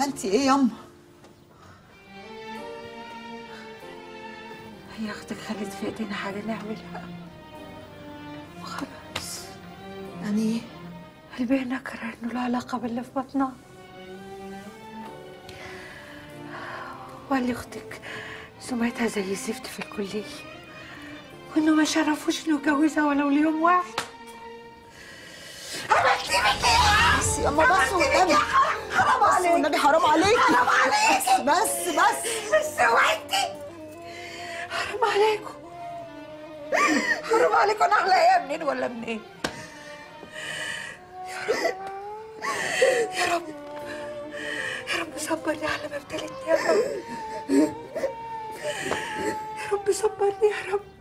ما انت ايه ياما؟ هي اختك خلت في ايدينا حاجه نعملها وخلاص. يعني ايه؟ البيه نكره انه له علاقه باللي في بطنها، وقال اختك سمعتها زي زفت في الكليه، وانه ما شرفوش انه يتجوزها ولو ليوم واحد. عملتي بك ايه؟ بس ياما بس والنبي، حرام عليك والنبي، حرام عليك، حرام عليك، بس بس بس وعدتي، حرام عليكم، حرام عليكم. انا اعلى ايه منين ولا منين؟ يا رب يا رب يا رب صبرني على ما ابتليتني يا رب، يا رب صبرني يا رب.